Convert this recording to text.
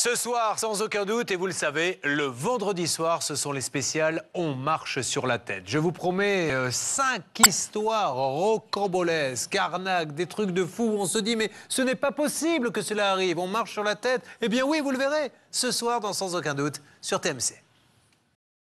Ce soir, sans aucun doute, et vous le savez, le vendredi soir, ce sont les spéciales « On marche sur la tête ». Je vous promets 5 histoires rocambolesques, arnaques, des trucs de fous où on se dit « mais ce n'est pas possible que cela arrive, on marche sur la tête ». Eh bien oui, vous le verrez, ce soir dans « Sans aucun doute » sur TMC.